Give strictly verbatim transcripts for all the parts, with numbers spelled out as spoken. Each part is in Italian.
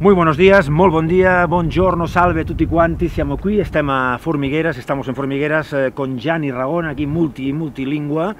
Muy buenos días, muy buen día, buongiorno, salve a tutti quanti, siamo qui, estamos a Formigueres, estamos en Formigueres eh, con Gianni Ragona, aquí multi, multilingua.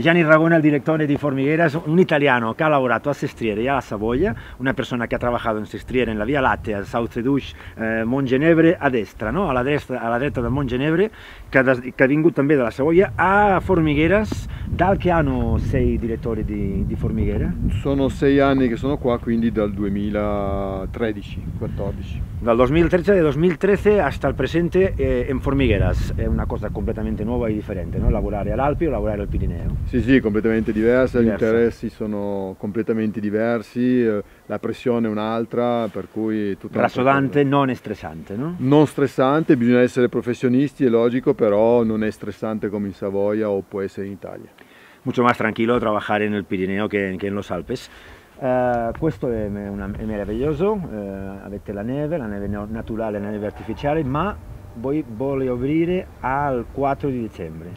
Gianni Ragona, el director de Formigueres, un italiano que ha lavorado a Sestriere y a la Savoia, una persona que ha trabajado en Sestriere, en la Vía Láctea, Sauze d'Oulx, eh, Montgenevre, a destra, no? a la destra, a la dreta de Montgenevre, que, que ha vingut també de la Savoia a Formigueres. Dal che anno sei direttore di, di Formigueres? Sono sei anni che sono qua, quindi dal duemilatredici quattordici. Dal dos mil trece, de dos mil trece hasta el presente eh, en Formigueres. È una cosa completamente nuova e differente, no? Lavorare all'Alpi o lavorare al Pirineo. Sì, sì, completamente diversa, diversa. Gli interessi sono completamente diversi, la pressione è un'altra, per cui... Rassodante, non stressante, no? Non stressante, bisogna essere professionisti, è logico, però non è stressante come in Savoia o può essere in Italia. Mucho más tranquilo trabajar en el Pirineo que en, que en los Alpes. Uh, questo è, una, è meraviglioso, uh, avete la neve, la neve naturale, la neve artificiale, ma voi volete aprire al quattro di dicembre.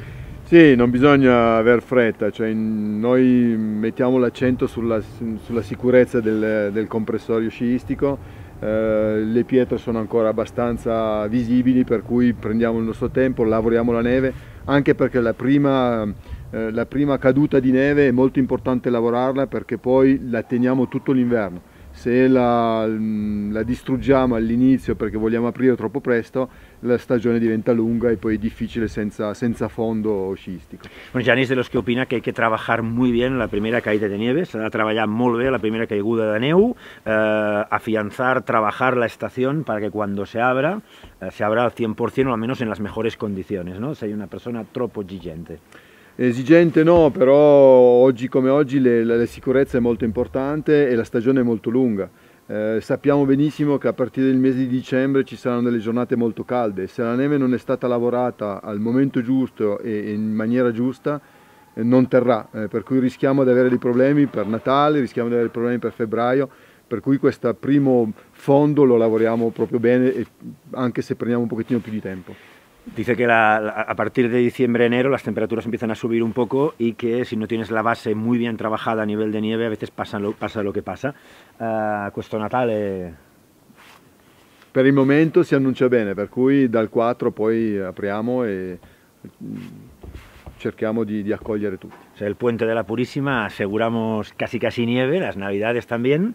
Sì, non bisogna aver fretta, cioè noi mettiamo l'accento sulla, sulla sicurezza del, del comprensorio sciistico, eh, le pietre sono ancora abbastanza visibili, per cui prendiamo il nostro tempo, lavoriamo la neve, anche perché la prima, eh, la prima caduta di neve è molto importante lavorarla, perché poi la teniamo tutto l'inverno. Se la, la distruggiamo all'inizio perché vogliamo aprire troppo presto, la stagione diventa lunga e poi difficile senza, senza fondo sciistico. Bueno, Gianni es de los que opina que hay que trabajar muy bien la primera caída de nieve, s'ha de treballar molt bé la primera caiguda de neu, eh, afianzar, trabajar la estación para que cuando se abra, eh, se abra al cien por cien o al menos en las mejores condiciones, ¿no? Si hay una persona troppo exigente. Esigente no, però oggi come oggi le, la, la sicurezza è molto importante e la stagione è molto lunga. Eh, sappiamo benissimo che a partire del mese di dicembre ci saranno delle giornate molto calde. Se la neve non è stata lavorata al momento giusto e, e in maniera giusta, eh, non terrà. Eh, per cui rischiamo di avere dei problemi per Natale, rischiamo di avere problemi per febbraio, per cui questo primo fondo lo lavoriamo proprio bene, e, anche se prendiamo un pochettino più di tempo. Dice que la, la, a partir de diciembre, enero, las temperaturas empiezan a subir un poco y que si no tienes la base muy bien trabajada a nivel de nieve, a veces pasa lo, pasa lo que pasa. Uh, questo Natale... Per il momento si annuncia bene, per cui dal quattro poi apriamo e cerchiamo di, di accogliere tutti. O sea, el puente de la Purísima aseguramos casi casi nieve, las navidades también.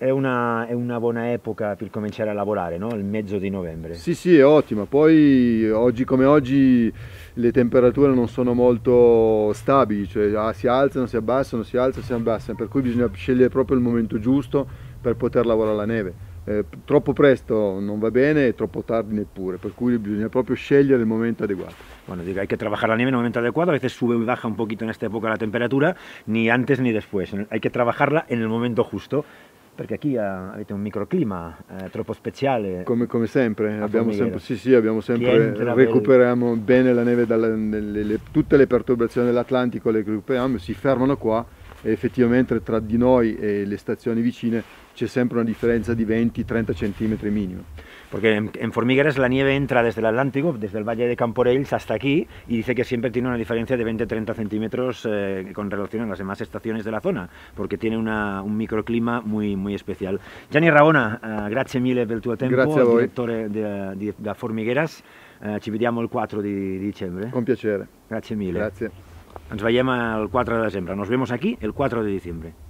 È una, è una buona epoca per cominciare a lavorare, no? Il mezzo di novembre. Sì, sì, è ottima. Poi oggi come oggi le temperature non sono molto stabili, cioè si alzano, si abbassano, si alzano, si abbassano, per cui bisogna scegliere proprio il momento giusto per poter lavorare la neve. Eh, troppo presto non va bene e troppo tardi neppure, per cui bisogna proprio scegliere il momento adeguato. Bueno, digo, hay que trabajar la nieve en el momento adecuado, a veces sube y baja un poquito en esta época la temperatura, ni antes ni después, hay que trabajarla en el momento justo. Perché qui avete un microclima eh, troppo speciale. Come, come sempre, abbiamo sempre, sì, sì, abbiamo sempre recuperiamo per... bene la neve, dalla, le, le, tutte le perturbazioni dell'Atlantico le recuperiamo, si fermano qua e effettivamente tra di noi e le stazioni vicine c'è sempre una differenza di venti trenta centimetri mínimo. Porque en, en Formigueres la nieve entra desde el Atlántico, desde el Valle de Camporells hasta aquí, y dice que siempre tiene una diferencia de veinte a treinta centímetros eh, con relación a las demás estaciones de la zona, porque tiene una, un microclima muy, muy especial. Gianni Ragona, eh, grazie mille per il tuo tempo, grazie a voi. Direttore de, de, de Formigueres, eh, ci vediamo il quattro di dicembre. Con piacere. Grazie mille. Grazie. Ens veiem el quattro de desembre, nos vemos aquí el quattro de diciembre.